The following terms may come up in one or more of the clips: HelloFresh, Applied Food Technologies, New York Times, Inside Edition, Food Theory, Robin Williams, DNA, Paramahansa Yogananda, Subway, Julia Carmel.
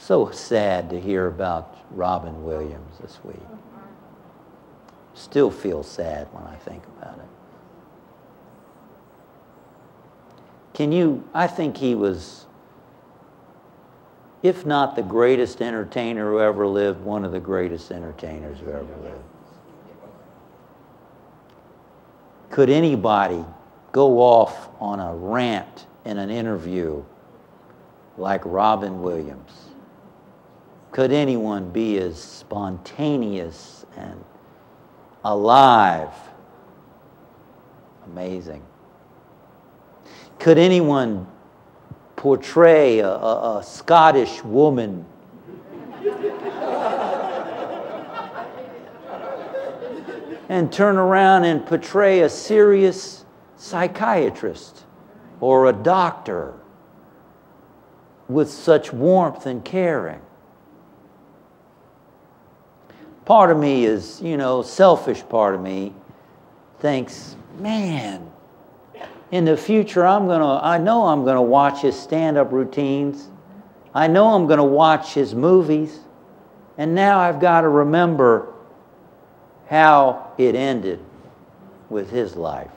So sad to hear about Robin Williams this week. Still feel sad when I think about it. I think he was, if not the greatest entertainer who ever lived, one of the greatest entertainers who ever lived. Could anybody go off on a rant in an interview like Robin Williams? Could anyone be as spontaneous and alive? Amazing. Could anyone portray a Scottish woman and turn around and portray a serious psychiatrist or a doctor with such warmth and caring? Part of me is, you know, selfish part of me thinks, man, in the future I know I'm gonna watch his stand-up routines. I know I'm gonna watch his movies. And now I've got to remember how it ended with his life.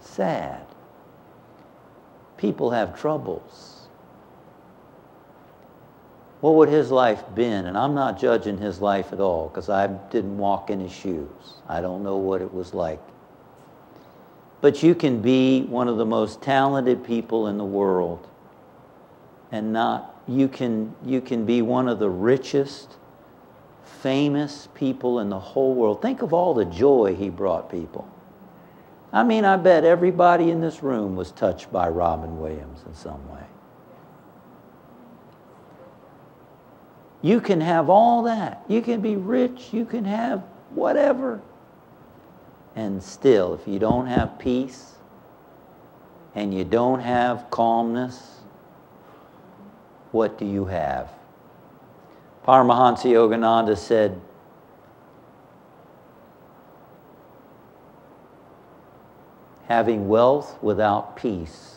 Sad. People have troubles. What would his life been? And I'm not judging his life at all, because I didn't walk in his shoes. I don't know what it was like. But you can be one of the most talented people in the world, and you can be one of the richest, famous people in the whole world. Think of all the joy he brought people. I mean, I bet everybody in this room was touched by Robin Williams in some way. You can have all that. You can be rich. You can have whatever. And still, if you don't have peace and you don't have calmness, what do you have? Paramahansa Yogananda said, having wealth without peace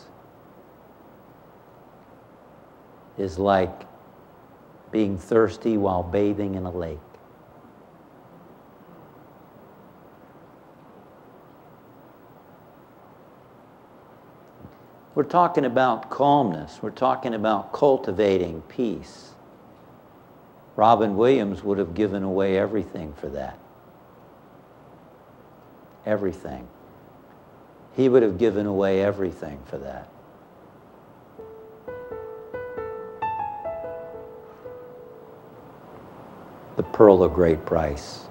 is like being thirsty while bathing in a lake. We're talking about calmness. We're talking about cultivating peace. Robin Williams would have given away everything for that. Everything. He would have given away everything for that. The pearl of great price.